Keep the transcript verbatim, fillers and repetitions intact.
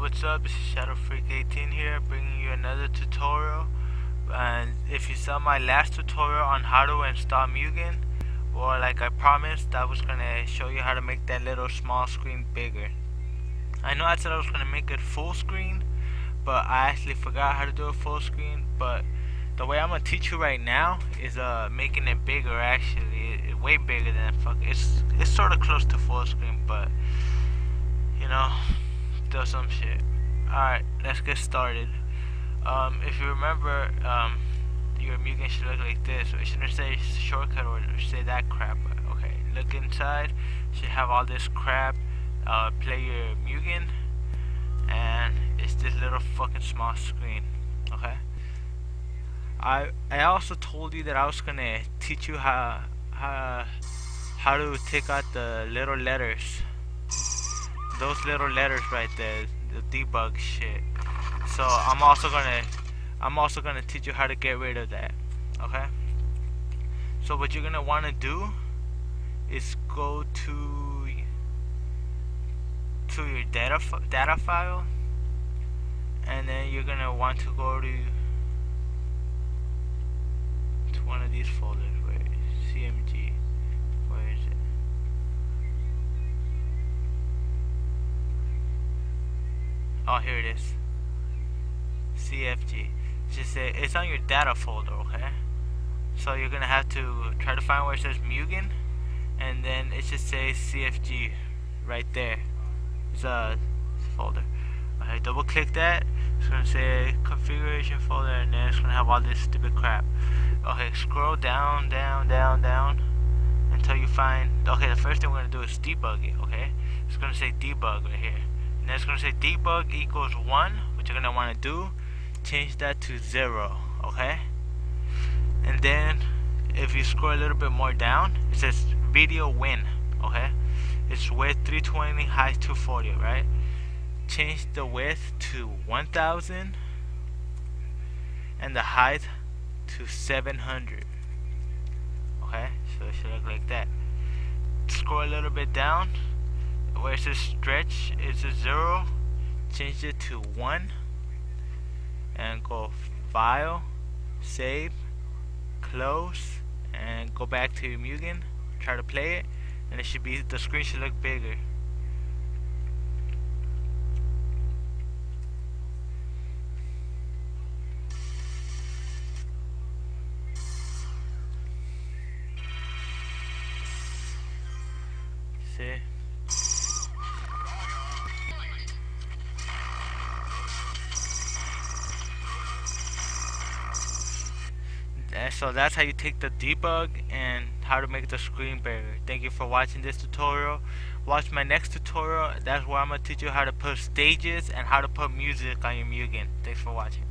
what's up? This is Shadowfreak eighteen here, bringing you another tutorial. And if you saw my last tutorial on how to install Mugen, well, like I promised, I was gonna show you how to make that little small screen bigger. I know I said I was gonna make it full screen, but I actually forgot how to do it full screen. But the way I'm gonna teach you right now is uh making it bigger. Actually, it, it way bigger than fuck. It's it's sort of close to full screen, but you know. Or some shit. Alright, let's get started. Um, if you remember, um, your Mugen should look like this. It shouldn't say shortcut or say that crap. Okay, look inside. Should have all this crap. Uh, play your Mugen, and it's this little fucking small screen. Okay. I I also told you that I was gonna teach you how how how to take out the little letters. Those little letters right there, the debug shit. So I'm also gonna, I'm also gonna teach you how to get rid of that. Okay. So what you're gonna wanna do is go to to your data data file, and then you're gonna want to go to to one of these folders. Wait, C M G. Where is it? Oh, here it is. C F G. Just say it's on your data folder, okay? So you're gonna have to try to find where it says Mugen, and then it should say C F G right there. It's a folder. Okay, double click that. It's gonna say configuration folder, and then it's gonna have all this stupid crap. Okay, scroll down, down, down, down until you find. Okay, the first thing we're gonna do is debug it. Okay, it's gonna say debug right here. And it's going to say debug equals one, which you're going to want to do, change that to zero, okay? And then, if you scroll a little bit more down, it says video win, okay? It's width three twenty, height two forty, right? Change the width to one thousand, and the height to seven hundred, okay? So it should look like that. Scroll a little bit down. Where it says stretch, it's a zero, change it to one, and go file, save, close, and go back to your Mugen, try to play it, and it should be, the screen should look bigger. See? So that's how you take the debug and how to make the screen bigger. Thank you for watching this tutorial. Watch my next tutorial. That's where I'm going to teach you how to put stages and how to put music on your Mugen. Thanks for watching.